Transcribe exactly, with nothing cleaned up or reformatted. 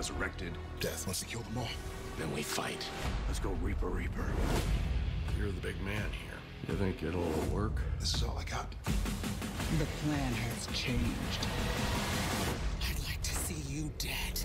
resurrected. Death wants to kill them all. Then we fight. Let's go Reaper Reaper. You're the big man here. You think it'll work? This is all I got. The plan has changed. I'd like to see you dead.